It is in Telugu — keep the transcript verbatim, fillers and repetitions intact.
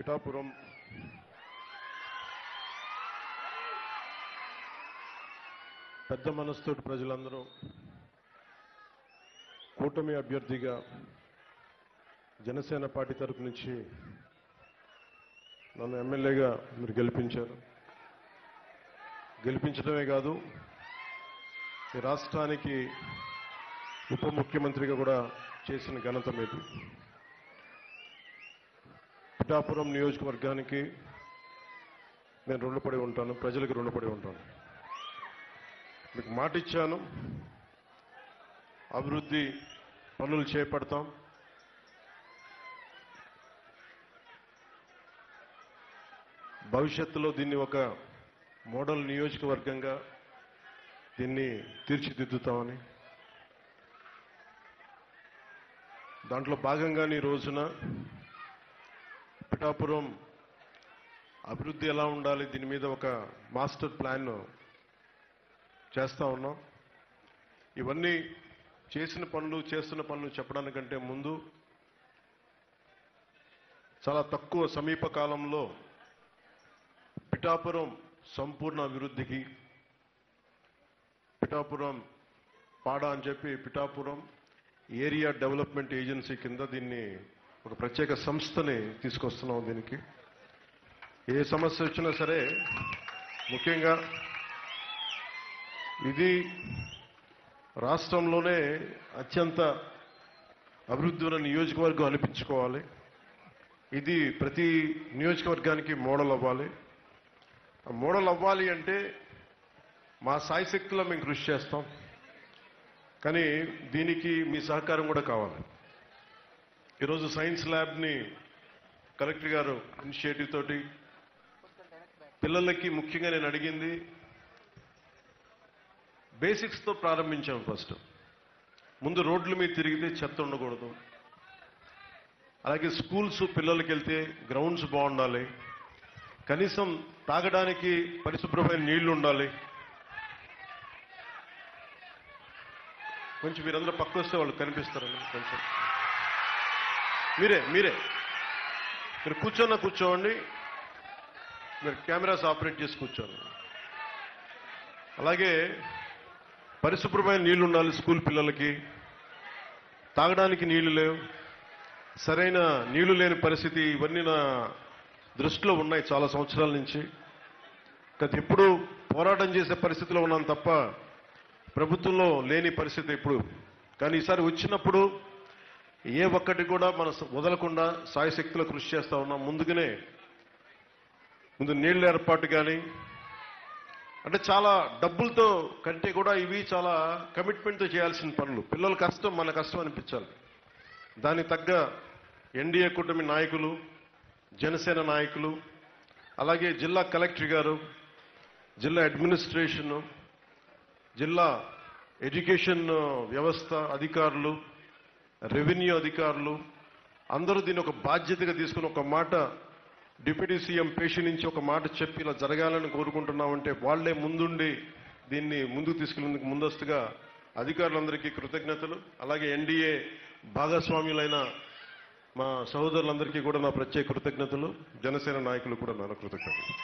पिठापुरम పెద్ద మనస్తోటి ప్రజలందరూ కూటమి అభ్యర్థిగా జనసేన పార్టీ తరపు నుంచి నన్ను ఎమ్మెల్యేగా మీరు గెలిపించారు. గెలిపించడమే కాదు ఈ రాష్ట్రానికి ఉప ముఖ్యమంత్రిగా కూడా చేసిన ఘనత మీది. పిఠాపురం నియోజకవర్గానికి నేను రుణపడి ఉంటాను, ప్రజలకు రుణపడి ఉంటాను. మీకు మాట ఇచ్చాను అభివృద్ధి పనులు చేపడతాం. భవిష్యత్తులో దీన్ని ఒక మోడల్ నియోజకవర్గంగా దీన్ని తీర్చిదిద్దుతామని దాంట్లో భాగంగానే ఈ రోజున పిఠాపురం అభివృద్ధి ఎలా ఉండాలి దీని మీద ఒక మాస్టర్ ప్లాన్ చేస్తా ఉన్నాం. ఇవన్నీ చేసిన పనులు చేస్తున్న పనులు చెప్పడానికంటే ముందు చాలా తక్కువ సమీప కాలంలో పిఠాపురం సంపూర్ణ అభివృద్ధికి పిఠాపురం పాడా అని చెప్పి పిఠాపురం ఏరియా డెవలప్మెంట్ ఏజెన్సీ కింద దీన్ని ఒక ప్రత్యేక సంస్థని తీసుకొస్తున్నాం. దీనికి ఏ సమస్య వచ్చినా సరే ముఖ్యంగా ఇది రాష్ట్రంలోనే అత్యంత అభివృద్ధి ఉన్న నియోజకవర్గం అనిపించుకోవాలి. ఇది ప్రతి నియోజకవర్గానికి మోడల్ అవ్వాలి. మోడల్ అవ్వాలి అంటే మా సాయశక్తిలో మేము కృషి చేస్తాం, కానీ దీనికి మీ సహకారం కూడా కావాలి. ఈరోజు సైన్స్ ల్యాబ్ని కలెక్టర్ గారు ఇనిషియేటివ్ తోటి పిల్లలకి ముఖ్యంగా నేను అడిగింది బేసిక్స్తో ప్రారంభించాము. ఫస్ట్ ముందు రోడ్ల మీద తిరిగితే చెత్త ఉండకూడదు, అలాగే స్కూల్స్ పిల్లలకి వెళ్తే గ్రౌండ్స్ బాగుండాలి, కనీసం తాగడానికి పరిశుభ్రమైన నీళ్లు ఉండాలి. కొంచెం మీరందరూ పక్క వస్తే వాళ్ళు కనిపిస్తారండి, కొంచెం మీరే మీరే మీరు కూర్చోన్న కూర్చోండి, మీరు కెమెరాస్ ఆపరేట్ చేసి కూర్చోండి. అలాగే పరిశుభ్రమైన నీళ్లు ఉండాలి, స్కూల్ పిల్లలకి తాగడానికి నీళ్లు లేవు, సరైన నీళ్లు లేని పరిస్థితి, ఇవన్నీ నా దృష్టిలో ఉన్నాయి చాలా సంవత్సరాల నుంచి. గత ఎప్పుడు పోరాటం చేసే పరిస్థితిలో ఉన్నాను తప్ప ప్రభుత్వంలో లేని పరిస్థితి ఇప్పుడు. కానీ ఈసారి వచ్చినప్పుడు ఏ ఒక్కటి కూడా మనం వదలకుండా సాయశక్తిలో కృషి చేస్తా ఉన్నాం. ముందుగానే ముందు నీళ్ల ఏర్పాటు కానీ అంటే చాలా డబ్బులతో కంటే కూడా ఇవి చాలా కమిట్మెంట్తో చేయాల్సిన పనులు. పిల్లల కష్టం మన కష్టం అనిపించాలి. దానికి తగ్గ ఎన్డీఏ కూటమి నాయకులు, జనసేన నాయకులు, అలాగే జిల్లా కలెక్టర్ గారు, జిల్లా అడ్మినిస్ట్రేషను, జిల్లా ఎడ్యుకేషన్ వ్యవస్థ అధికారులు, రెవెన్యూ అధికారులు అందరూ దీన్ని ఒక బాధ్యతగా తీసుకుని ఒక మాట డిప్యూటీ సీఎం పేషి నుంచి ఒక మాట చెప్పి ఇలా జరగాలని కోరుకుంటున్నామంటే వాళ్లే ముందుండి దీన్ని ముందుకు తీసుకెళ్లేందుకు ముందస్తుగా అధికారులందరికీ కృతజ్ఞతలు. అలాగే ఎన్డీఏ భాగస్వామ్యులైన మా సహోదరులందరికీ కూడా నా ప్రత్యేక కృతజ్ఞతలు, జనసేన నాయకులు కూడా నా కృతజ్ఞతలు.